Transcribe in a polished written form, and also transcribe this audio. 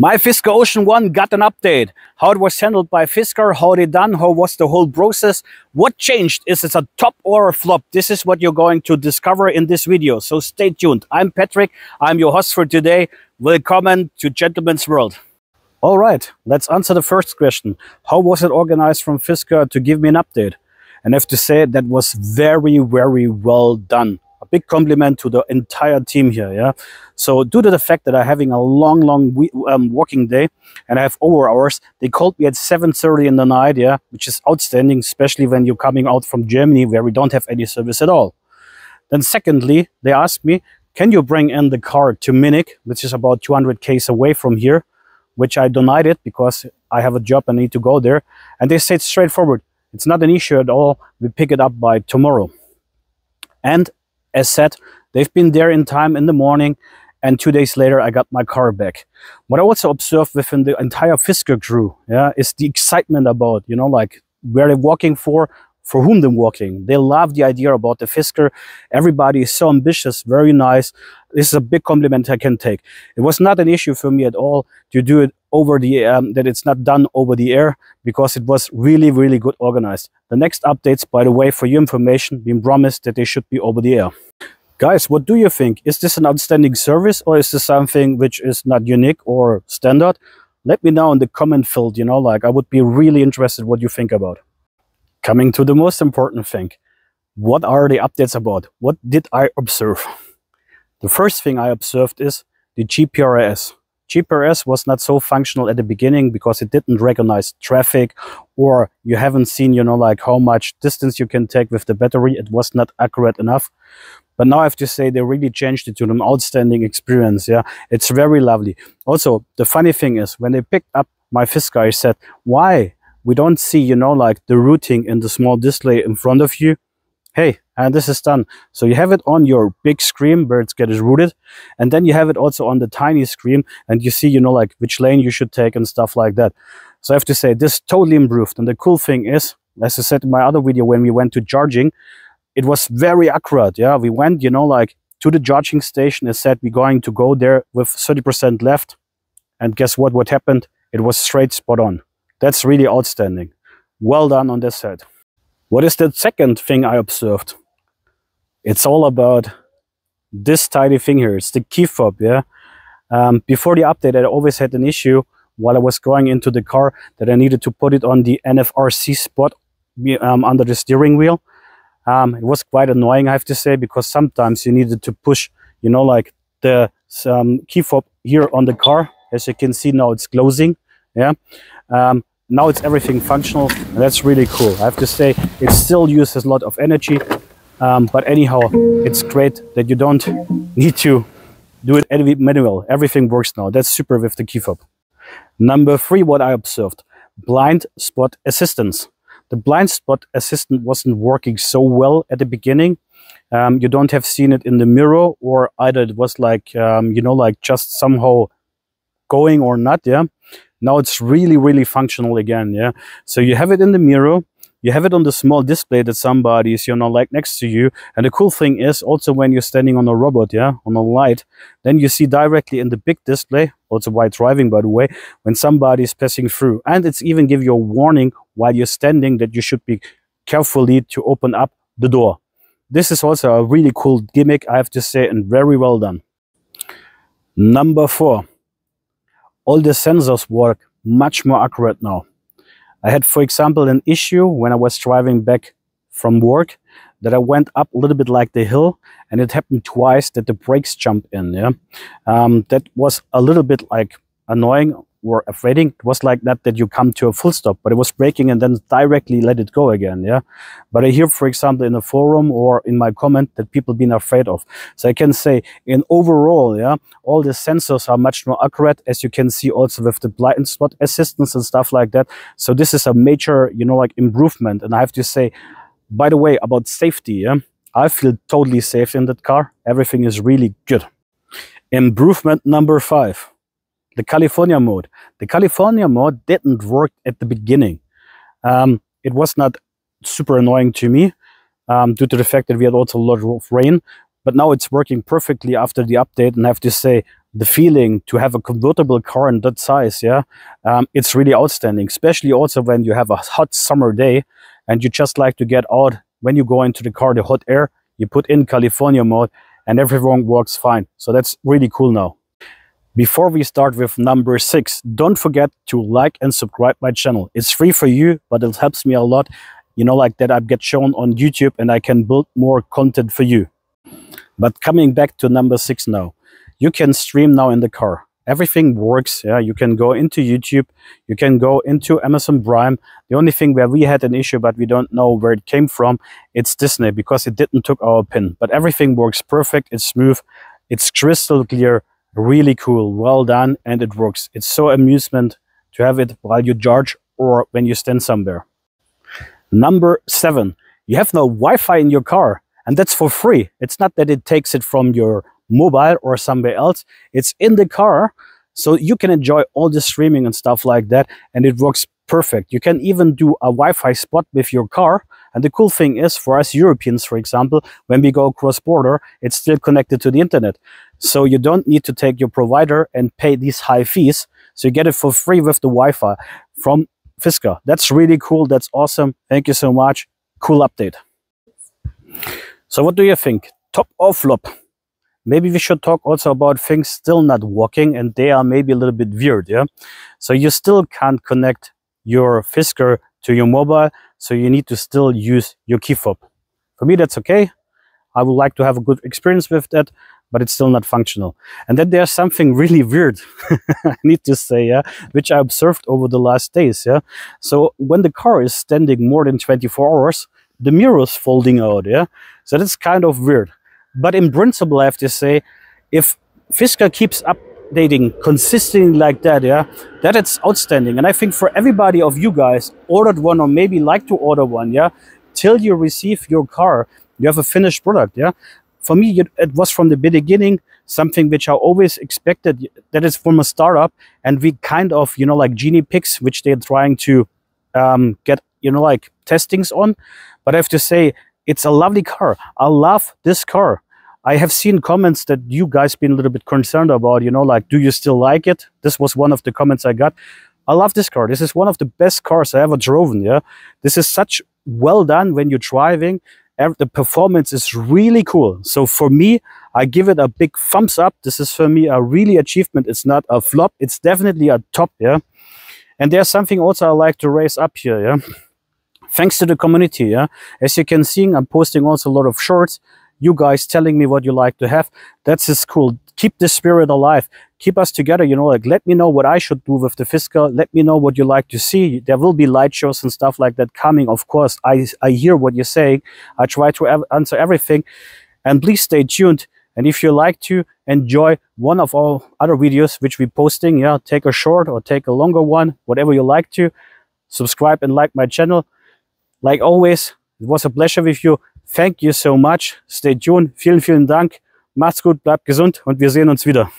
My Fisker Ocean One got an update. How it was handled by Fisker, how they done, how was the whole process, what changed, is it a top or a flop? This is what you're going to discover in this video, so stay tuned. I'm Patrick, I'm your host for today. Welcome to Gentlemen's World. All right, let's answer the first question. How was it organized from Fisker to give me an update? And I have to say that was very, very well done. A big compliment to the entire team here, yeah? So due to the fact that I'm having a long working day and I have over-hours, they called me at 7:30 in the night, yeah? Which is outstanding, especially when you're coming out from Germany where we don't have any service at all. Then secondly, they asked me, can you bring in the car to Munich, which is about 200 km away from here, which I denied it because I have a job and need to go there. And they said straightforward, it's not an issue at all, we pick it up by tomorrow. And as said, they've been there in time in the morning, and 2 days later I got my car back. What I also observed within the entire Fisker crew, yeah, is the excitement about, you know, like where they're working for whom they're working. They love the idea about the Fisker. Everybody is so ambitious, very nice. This is a big compliment I can take. It was not an issue for me at all to do it over the that it's not done over the air, because it was really, really good organized. The next updates, by the way, for your information, been promised that they should be over the air. Guys, what do you think? Is this an outstanding service, or is this something which is not unique or standard? Let me know in the comment field, you know, like I would be really interested what you think about. Coming to the most important thing, what are the updates about? What did I observe? The first thing I observed is the GPRS. GPRS was not so functional at the beginning because it didn't recognize traffic, or you haven't seen, you know, like how much distance you can take with the battery. It was not accurate enough. But now I have to say they really changed it to an outstanding experience. Yeah, it's very lovely. Also, the funny thing is when they picked up my Fisker, I said, why? We don't see, you know, like the routing in the small display in front of you. Hey, and this is done. So you have it on your big screen where it's getting routed, and then you have it also on the tiny screen, and you see, you know, like which lane you should take and stuff like that. So I have to say this totally improved. And the cool thing is, as I said in my other video when we went to charging, it was very accurate. Yeah, we went, you know, like to the charging station and said we're going to go there with 30% left, and guess what happened? It was straight spot on. That's really outstanding. Well done on this side. What is the second thing I observed? It's all about this tiny thing here. It's the key fob, yeah? Before the update, I always had an issue while I was going into the car that I needed to put it on the NFRC spot under the steering wheel. It was quite annoying, I have to say, because sometimes you needed to push, you know, like the key fob here on the car. As you can see now, it's closing, yeah? Now it's everything functional, and that's really cool. I have to say it still uses a lot of energy, but anyhow, it's great that you don't need to do it manual. Everything works now. That's super with the key fob. Number three, what I observed, blind spot assistance. The blind spot assistant wasn't working so well at the beginning. You don't have seen it in the mirror, or either it was like, you know, like just somehow going or not, yeah? Now it's really, really functional again, yeah? So you have it in the mirror, you have it on the small display that somebody is, you know, like next to you. And the cool thing is also when you're standing on a robot, yeah, on a light, then you see directly in the big display, also while driving, by the way, when somebody is passing through. And it's even give you a warning while you're standing that you should be carefully to open up the door. This is also a really cool gimmick, I have to say, and very well done. Number four. All the sensors work much more accurate now. I had, for example, an issue when I was driving back from work that I went up a little bit like the hill, and it happened twice that the brakes jumped in. Yeah, that was a little bit like annoying or afraiding. It was like that you come to a full stop, but it was braking and then directly let it go again. Yeah, but I hear, for example, in a forum or in my comment that people been afraid of. So I can say in overall, yeah, all the sensors are much more accurate, as you can see also with the blind spot assistance and stuff like that. So this is a major, you know, like improvement. And I have to say, by the way, about safety, yeah, I feel totally safe in that car. Everything is really good. Improvement number five. The California mode. The California mode didn't work at the beginning. It was not super annoying to me due to the fact that we had also a lot of rain, but now it's working perfectly after the update, and I have to say the feeling to have a convertible car in that size, yeah, it's really outstanding, especially also when you have a hot summer day and you just like to get out. When you go into the car, the hot air, you put in California mode and everything works fine. So that's really cool now. Before we start with number 6, don't forget to like and subscribe my channel. It's free for you, but it helps me a lot, you know, like that I get shown on YouTube and I can build more content for you. But coming back to number 6 now, you can stream now in the car. Everything works, yeah. You can go into YouTube, you can go into Amazon Prime. The only thing where we had an issue, but we don't know where it came from, it's Disney, because it didn't took our pin. But everything works perfect, it's smooth, it's crystal clear, really cool, well done, and it works. It's so amusement to have it while you charge or when you stand somewhere. Number 7, you have now Wi-Fi in your car, and that's for free. It's not that it takes it from your mobile or somewhere else, it's in the car, so you can enjoy all the streaming and stuff like that, and it works perfect. You can even do a Wi-Fi spot with your car, and the cool thing is, for us Europeans, for example, when we go cross-border, it's still connected to the internet, so you don't need to take your provider and pay these high fees, so you get it for free with the Wi-Fi from Fisker. That's really cool, that's awesome, thank you so much, cool update. So what do you think, top or flop? Maybe we should talk also about things still not working, and they are maybe a little bit weird, yeah? So you still can't connect your Fisker to your mobile, so you need to still use your key fob. For me, that's okay. I would like to have a good experience with that, but it's still not functional. And then there's something really weird, I need to say, yeah, which I observed over the last days, yeah? So when the car is standing more than 24 hours, the mirror is folding out, yeah? So that's kind of weird. But in principle, I have to say, if Fisker keeps updating consistently like that, yeah, that it's outstanding. And I think for everybody of you guys ordered one or maybe like to order one, yeah, till you receive your car, you have a finished product, yeah. For me, it was from the beginning something which I always expected, that is from a startup, and we kind of, you know, like guinea pigs, which they're trying to get, you know, like testings on. But I have to say, it's a lovely car. I love this car. I have seen comments that you guys been a little bit concerned about, you know, like, do you still like it? This was one of the comments I got. I love this car. This is one of the best cars I ever driven, yeah? This is such well done when you're driving. The performance is really cool. So for me, I give it a big thumbs up. This is for me a really achievement. It's not a flop. It's definitely a top, yeah? And there's something also I like to raise up here, yeah? Thanks to the community, yeah? As you can see, I'm posting also a lot of shorts. You guys telling me what you like to have. That's just cool. Keep the spirit alive. Keep us together, you know, like, let me know what I should do with the Fisker. Let me know what you like to see. There will be light shows and stuff like that coming, of course. I hear what you're saying. I try to answer everything. And please stay tuned. And if you like to enjoy one of our other videos which we're posting, yeah, take a short or take a longer one, whatever you like to. Subscribe and like my channel. Like always, it was a pleasure with you. Thank you so much. Stay tuned. Vielen, vielen Dank. Macht's gut, bleibt gesund und wir sehen uns wieder.